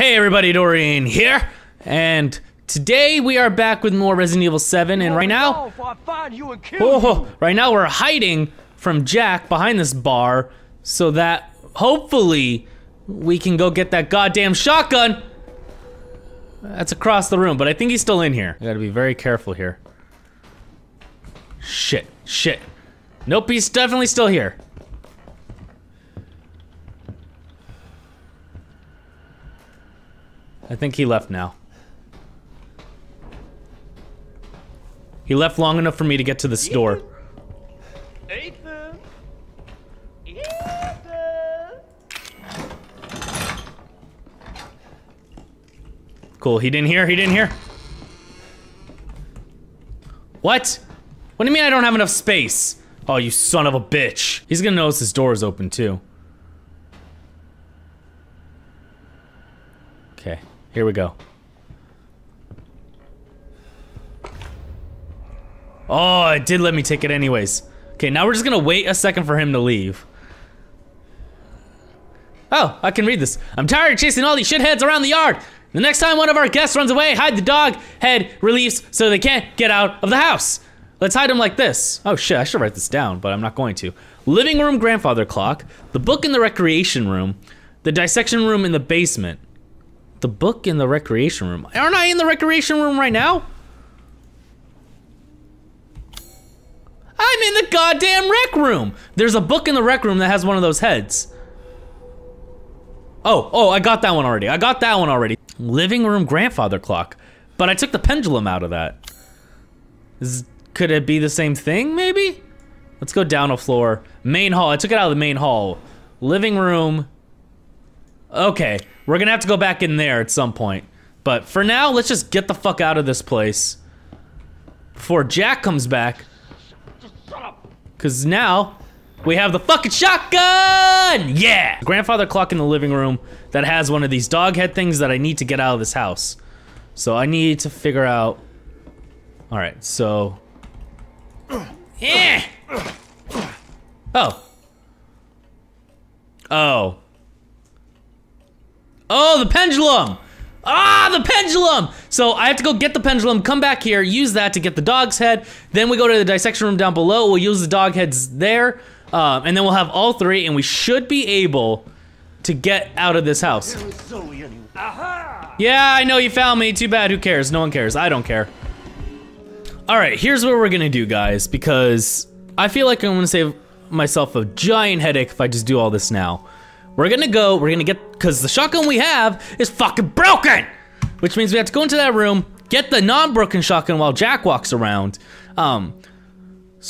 Hey everybody, Dorian here, and today we are back with more Resident Evil 7, and right now we're hiding from Jack behind this bar, so that hopefully we can go get that goddamn shotgun! That's across the room, but I think he's still in here. I gotta be very careful here. Shit, shit. Nope, he's definitely still here. I think he left now. He left long enough for me to get to this door. Ethan. Cool, he didn't hear? What? What do you mean I don't have enough space? Oh, you son of a bitch. He's gonna notice this door is open too. Okay. Here we go. Oh, it did let me take it anyways. Okay, now we're just gonna wait a second for him to leave. Oh, I can read this. I'm tired of chasing all these shitheads around the yard. The next time one of our guests runs away, hide the dog head reliefs so they can't get out of the house. Let's hide them like this. Oh shit, I should write this down, but I'm not going to. Living room grandfather clock, the book in the recreation room, the dissection room in the basement. The book in the recreation room. Aren't I in the recreation room right now? I'm in the goddamn rec room! There's a book in the rec room that has one of those heads. Oh, I got that one already. Living room grandfather clock. But I took the pendulum out of that. Could it be the same thing, maybe? Let's go down a floor. Main hall, I took it out of the main hall. Living room. Okay, we're gonna have to go back in there at some point. But for now, let's just get the fuck out of this place. Before Jack comes back. Cause now, we have the fucking shotgun! Yeah! Grandfather clock in the living room that has one of these dog head things that I need to get out of this house. So I need to figure out... Alright, so... Yeah! Oh. Oh. Oh, the pendulum! Ah, the pendulum! So I have to go get the pendulum, come back here, use that to get the dog's head, then we go to the dissection room down below, we'll use the dog heads there, and then we'll have all three, and we should be able to get out of this house. Yeah, I know you found me, too bad, who cares? No one cares, I don't care. Alright, here's what we're gonna do, guys, because I feel like I'm gonna save myself a giant headache if I just do all this now. We're gonna get, because the shotgun we have is fucking broken! Which means we have to go into that room, get the non-broken shotgun while Jack walks around. So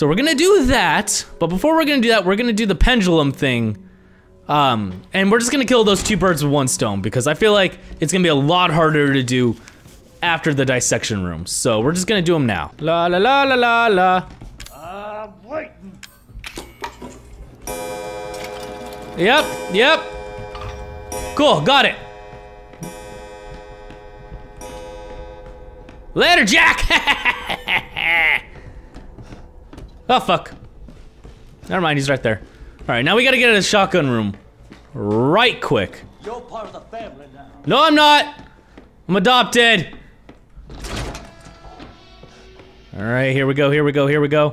we're gonna do that, but before we're gonna do that, we're gonna do the pendulum thing. And we're just gonna kill those two birds with one stone, because I feel like it's gonna be a lot harder to do after the dissection room. So we're just gonna do them now. La la la la la la. Yep. Cool, got it. Later, Jack! Oh, fuck. Never mind, he's right there. Alright, now we gotta get out of the shotgun room. Right quick. You're part of the family now. No, I'm not! I'm adopted! Alright, here we go. Yeah,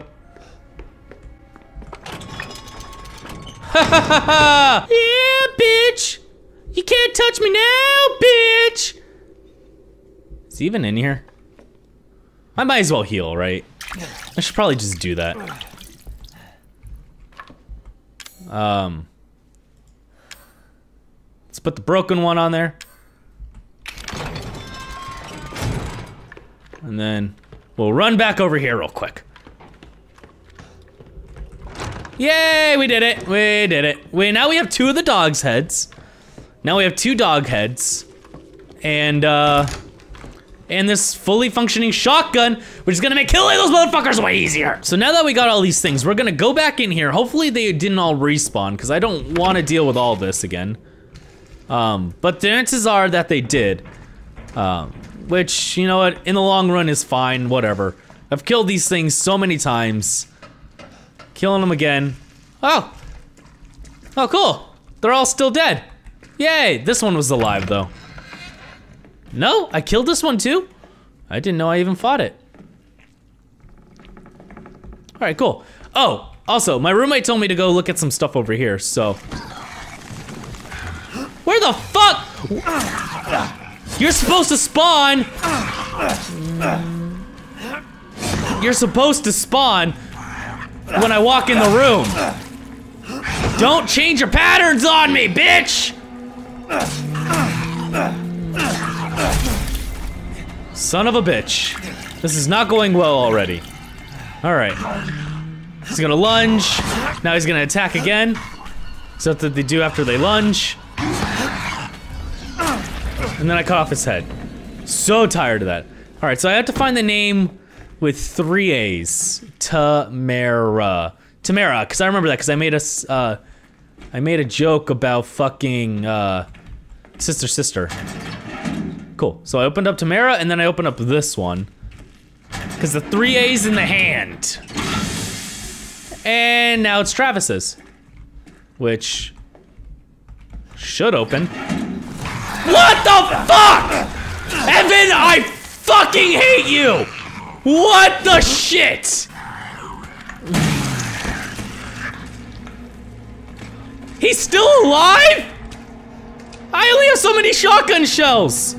bitch! You can't touch me now, bitch! Is he even in here? I might as well heal, right? I should probably just do that. Let's put the broken one on there. And then we'll run back over here real quick. Yay, we did it. Now we have two of the dog's heads. Now we have two dog heads. And this fully functioning shotgun, which is gonna make killing those motherfuckers way easier. So now that we got all these things, we're gonna go back in here. Hopefully they didn't all respawn, because I don't wanna deal with all this again. But the chances are that they did. Which, you know what, in the long run is fine, whatever. I've killed these things so many times. Killing them again. Oh, cool. They're all still dead. Yay, this one was alive though. No, I killed this one too? I didn't know I even fought it. All right, cool. Oh, also, my roommate told me to go look at some stuff over here, so. Where the fuck? You're supposed to spawn. You're supposed to spawn when I walk in the room. Don't change your patterns on me, bitch! Son of a bitch. This is not going well already. All right. He's gonna lunge. Now he's gonna attack again. Except that they do after they lunge. And then I cut off his head. So tired of that. All right, so I have to find the name with 3 A's. Tamara. Tamara, because I remember that, because I made us, I made a joke about fucking, sister. Cool, so I opened up Tamara, and then I opened up this one. Because the 3 A's in the hand. And now it's Travis's. Which should open. What the fuck? Evan, I fucking hate you! What the shit? He's still alive? I only have so many shotgun shells.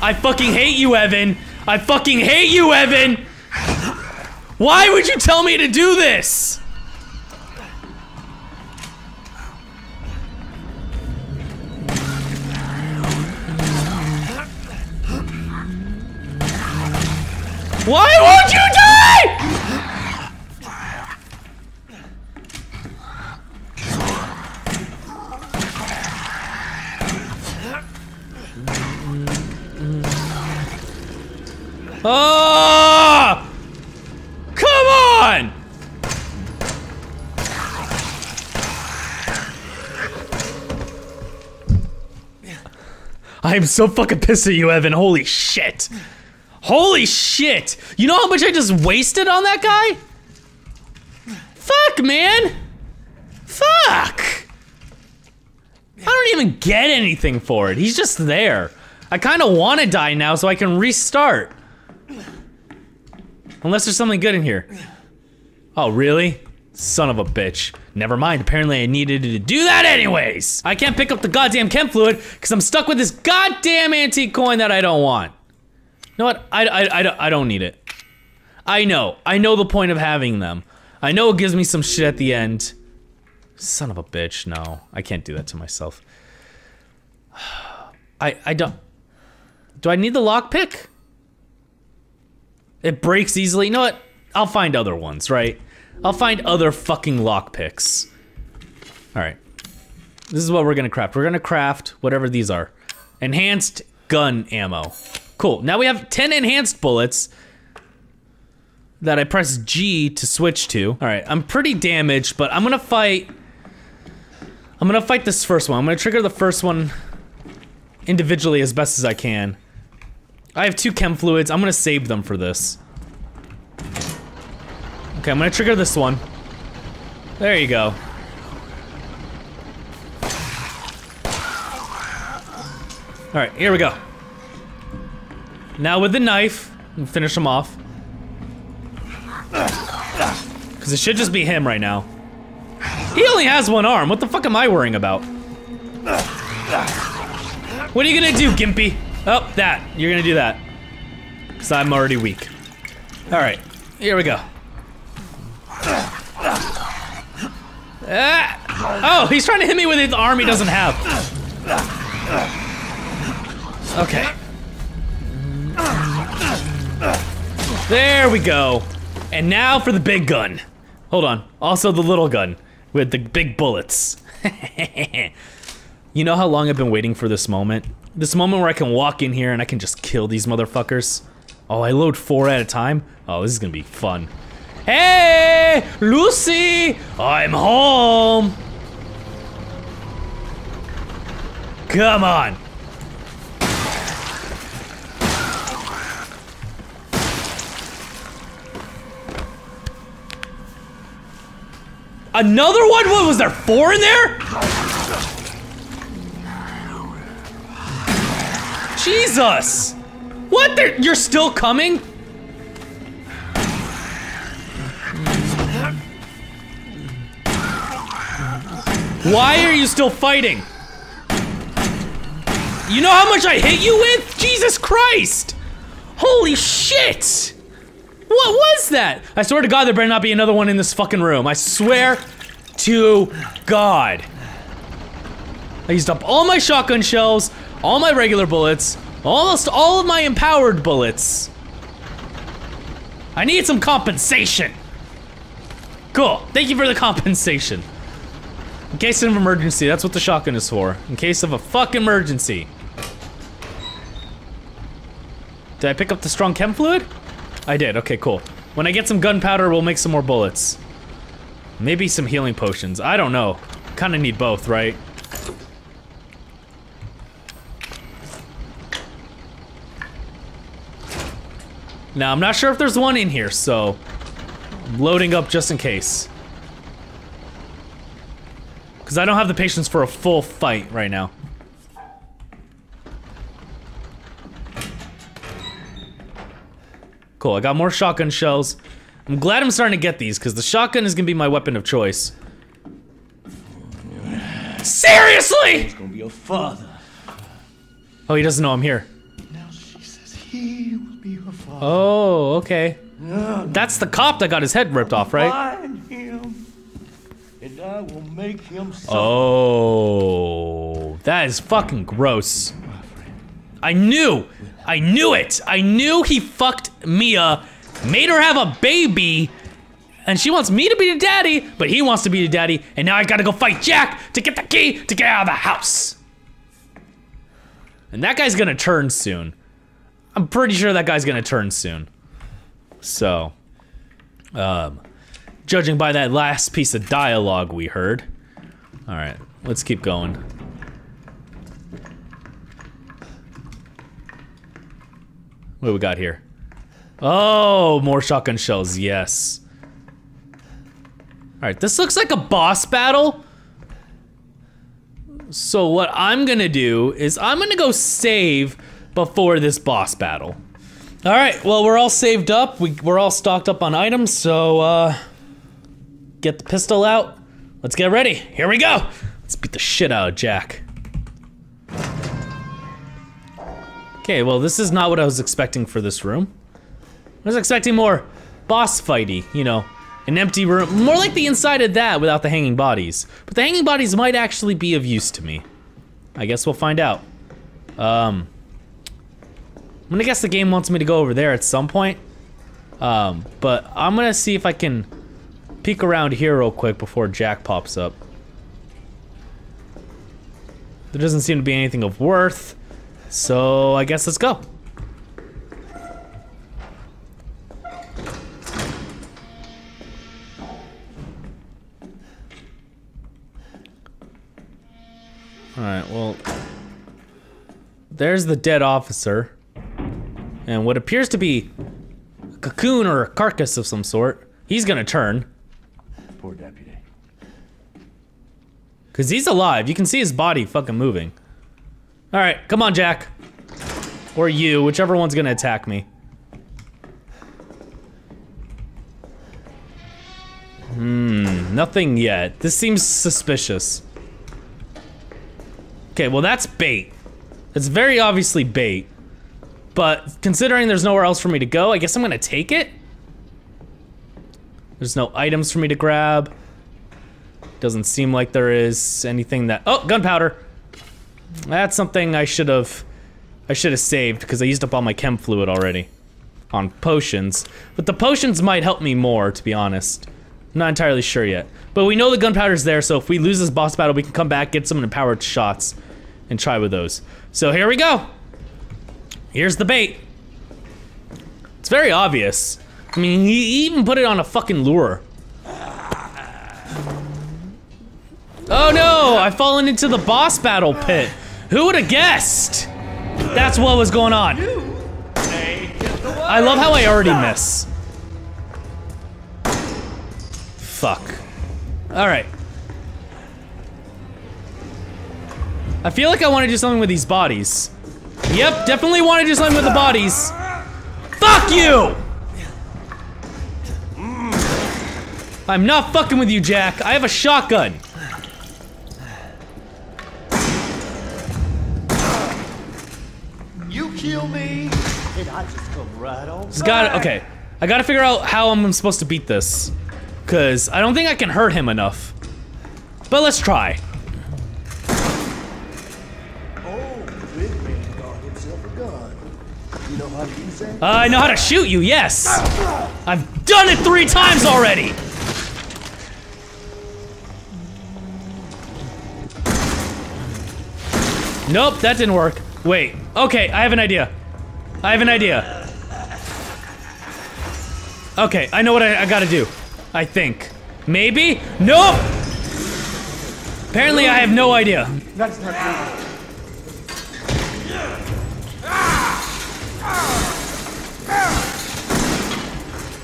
I fucking hate you, Evan. I fucking hate you, Evan. Why would you tell me to do this? Why won't you die? Oh! Come on! I am so fucking pissed at you, Evan. Holy shit. Holy shit! You know how much I just wasted on that guy? Fuck, man! Fuck! I don't even get anything for it. He's just there. I kinda wanna die now so I can restart. Unless there's something good in here. Oh, really? Son of a bitch. Never mind, apparently I needed to do that anyways! I can't pick up the goddamn chem fluid because I'm stuck with this goddamn antique coin that I don't want. You know what? I don't need it. I know the point of having them. I know it gives me some shit at the end. Son of a bitch, no. I can't do that to myself. I don't. Do I need the lockpick? It breaks easily. You know what? I'll find other ones, right? I'll find other fucking lockpicks. Alright. This is what we're gonna craft. We're gonna craft whatever these are. Enhanced gun ammo. Cool, now we have 10 enhanced bullets that I press G to switch to. All right, I'm pretty damaged, but I'm gonna fight this first one. I'm gonna trigger the first one individually as best as I can. I have 2 chem fluids. I'm gonna save them for this. Okay, I'm gonna trigger this one. There you go. All right, here we go. Now with the knife, we'll finish him off. Because it should just be him right now. He only has 1 arm, what the fuck am I worrying about? What are you gonna do, Gimpy? Oh, that, you're gonna do that. Because I'm already weak. All right, here we go. Ah! Oh, he's trying to hit me with his arm he doesn't have. Okay. There we go. And now for the big gun. Hold on. Also the little gun with the big bullets. You know how long I've been waiting for this moment? This moment where I can walk in here and I can just kill these motherfuckers. Oh, I load 4 at a time? Oh, this is gonna be fun. Hey, Lucy! I'm home! Come on. Another one? What was there? 4 in there? Jesus! What? You're still coming? Why are you still fighting? You know how much I hit you with? Jesus Christ! Holy shit! What was that? I swear to God there better not be another one in this fucking room. I swear to God. I used up all my shotgun shells, all my regular bullets, almost all of my empowered bullets. I need some compensation. Cool, thank you for the compensation. In case of emergency, that's what the shotgun is for. In case of a fuck emergency. Did I pick up the strong chem fluid? I did, okay, cool. When I get some gunpowder, we'll make some more bullets. Maybe some healing potions, I don't know. Kinda need both, right? Now, I'm not sure if there's one in here, so I'm loading up just in case. Because I don't have the patience for a full fight right now. Cool, I got more shotgun shells. I'm glad I'm starting to get these, because the shotgun is going to be my weapon of choice. Seriously?! He's gonna be your father. Oh, he doesn't know I'm here. Now she says he will be her father. Oh, okay. No, that's the cop that got his head ripped off, right? And I will make him suffer. Oh, that is fucking gross. I knew it. I knew he fucked Mia, made her have a baby, and she wants me to be the daddy, but he wants to be the daddy, and now I gotta go fight Jack to get the key to get out of the house. And that guy's gonna turn soon. I'm pretty sure that guy's gonna turn soon. So, judging by that last piece of dialogue we heard. Alright, let's keep going. What do we got here? Oh, more shotgun shells, yes. Alright, this looks like a boss battle. So what I'm gonna do is I'm gonna go save before this boss battle. Alright, well we're all saved up. We're all stocked up on items, so get the pistol out. Let's get ready. Here we go. Let's beat the shit out of Jack. Okay, well this is not what I was expecting for this room. I was expecting more boss fighty, you know, an empty room. More like the inside of that without the hanging bodies. But the hanging bodies might actually be of use to me. I guess we'll find out. I'm gonna guess the game wants me to go over there at some point. But I'm gonna see if I can peek around here real quick before Jack pops up. There doesn't seem to be anything of worth, so I guess let's go. Alright, well, there's the dead officer, and what appears to be a cocoon or a carcass of some sort. He's gonna turn. Poor deputy. Cause he's alive, you can see his body fucking moving. Alright, come on Jack. Or you, whichever one's gonna attack me. Nothing yet. This seems suspicious. Okay, well that's bait. It's very obviously bait. But considering there's nowhere else for me to go, I guess I'm gonna take it? There's no items for me to grab. Doesn't seem like there is anything that- oh, gunpowder! That's something I should have saved because I used up all my chem fluid already. On potions. But the potions might help me more, to be honest. I'm not entirely sure yet. But we know the gunpowder's there, so if we lose this boss battle, we can come back, get some empowered shots, and try with those. So here we go! Here's the bait. It's very obvious. I mean, he even put it on a fucking lure. Oh no, I've fallen into the boss battle pit. Who would have guessed? That's what was going on. I love how I already miss. Fuck. Alright. I feel like I want to do something with these bodies. Yep, definitely want to just land with the bodies. Fuck you! I'm not fucking with you, Jack. I have a shotgun. You kill me, and I just come right on. Just got it. Okay, I gotta figure out how I'm supposed to beat this, cause I don't think I can hurt him enough. But let's try. I know how to shoot you, yes! I've done it 3 times already! Nope, that didn't work. Wait, okay, I have an idea. I have an idea. Okay, I know what I gotta do. I think. Maybe? Nope! Apparently I have no idea. That's not good.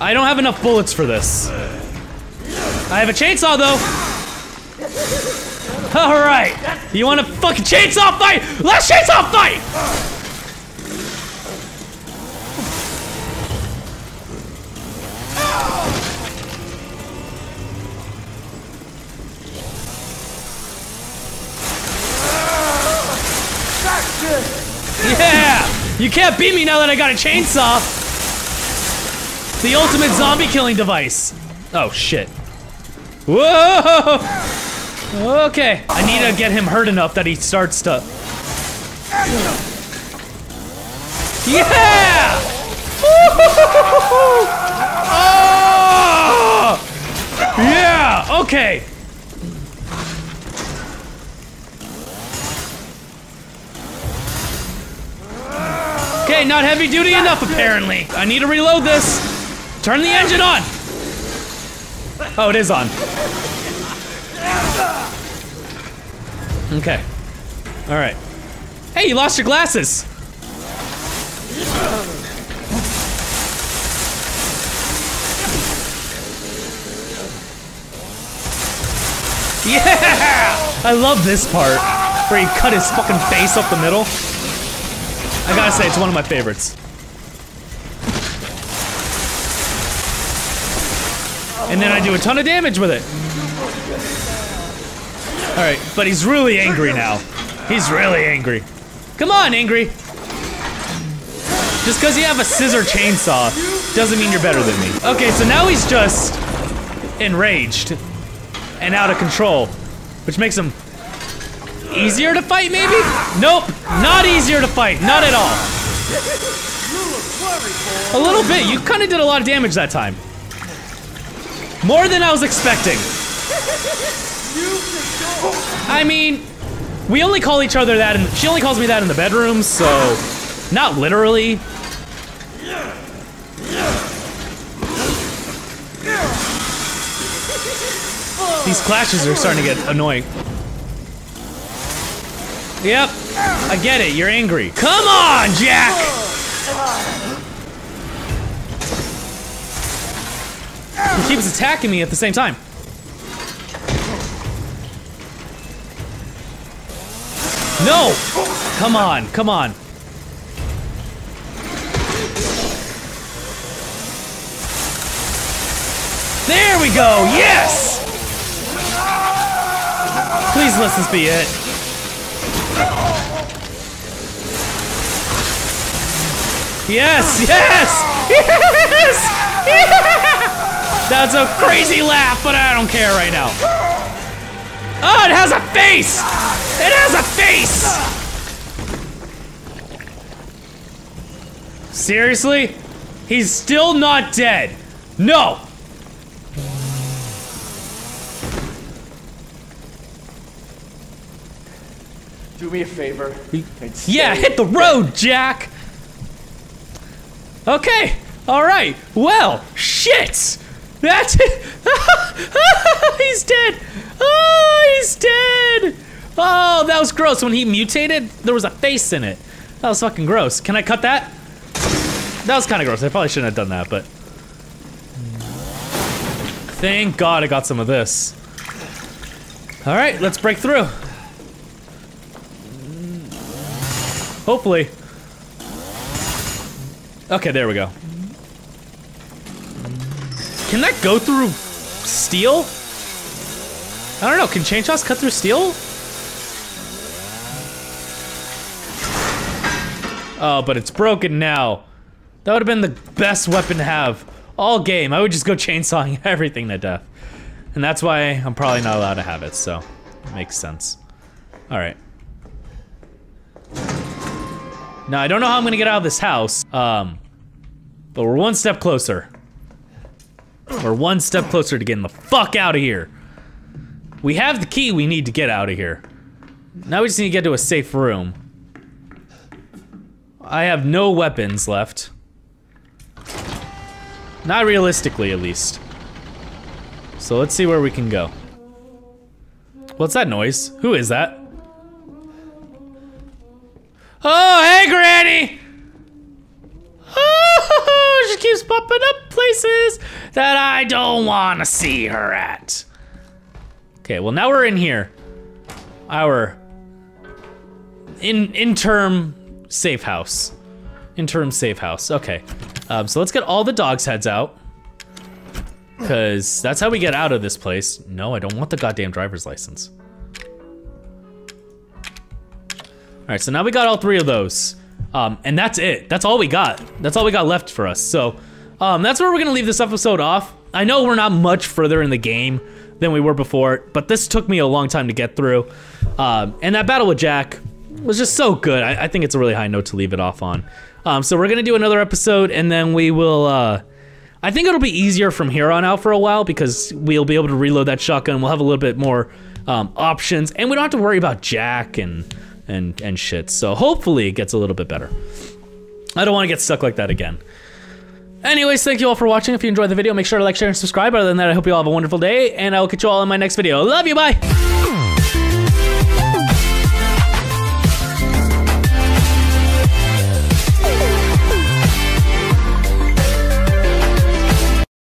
I don't have enough bullets for this. I have a chainsaw though. All right. You want a fucking chainsaw fight? Let's chainsaw fight. Yeah. You can't beat me now that I got a chainsaw. The ultimate zombie killing device. Oh shit. Whoa! Okay, I need to get him hurt enough that he starts to... Yeah! Oh! Yeah, okay. Okay, not heavy duty enough apparently. I need to reload this. Turn the engine on! Oh, it is on. Okay. Alright. Hey, you lost your glasses! Yeah! I love this part, where he cut his fucking face up the middle. I gotta say, it's one of my favorites. And then I do a ton of damage with it. Alright, but he's really angry now. He's really angry. Come on, angry! Just because you have a scissor chainsaw doesn't mean you're better than me. Okay, so now he's just enraged and out of control, which makes him easier to fight, maybe? Nope, not easier to fight, not at all. A little bit, you kind of did a lot of damage that time. More than I was expecting. I mean, we only call each other that, and she only calls me that in the bedroom, so not literally. These clashes are starting to get annoying. Yep, I get it. You're angry. Come on, Jack. He keeps attacking me at the same time. No! Come on, come on. There we go, yes! Please let this be it. Yes, yes! Yes! Yes! That's a crazy laugh, but I don't care right now. Oh, it has a face! It has a face! Seriously? He's still not dead. No! Do me a favor. Yeah, hit the road, Jack! Okay, alright. Well, shit! That's it! He's dead! Oh, he's dead! Oh, that was gross. When he mutated, there was a face in it. That was fucking gross. Can I cut that? That was kind of gross. I probably shouldn't have done that, but... Thank God I got some of this. Alright, let's break through. Hopefully. Okay, there we go. Can that go through steel? I don't know, can chainsaws cut through steel? Oh, but it's broken now. That would have been the best weapon to have all game. I would just go chainsawing everything to death. And that's why I'm probably not allowed to have it, so it makes sense. All right. Now, I don't know how I'm gonna get out of this house, but we're one step closer. We're one step closer to getting the fuck out of here. We have the key we need to get out of here. Now we just need to get to a safe room. I have no weapons left. Not realistically, at least. So let's see where we can go. What's that noise? Who is that? Oh, hey, Granny! Oh, she keeps popping up places that I don't want to see her at. Okay, well, now we're in here. Our interim safe house. Interim safe house, okay. So let's get all the dogs' heads out, because that's how we get out of this place. No, I don't want the goddamn driver's license. All right, so now we got all three of those. And that's it. That's all we got. That's all we got left for us. So that's where we're gonna leave this episode off. I know we're not much further in the game than we were before, but this took me a long time to get through. And that battle with Jack was just so good. I think it's a really high note to leave it off on. So we're gonna do another episode, and then we will, I think it'll be easier from here on out for a while, because we'll be able to reload that shotgun. We'll have a little bit more options, and we don't have to worry about Jack and shit. So hopefully it gets a little bit better. I don't want to get stuck like that again. Anyways, thank you all for watching. If you enjoyed the video, make sure to like, share, and subscribe. Other than that, I hope you all have a wonderful day, and I will catch you all in my next video. Love you, bye!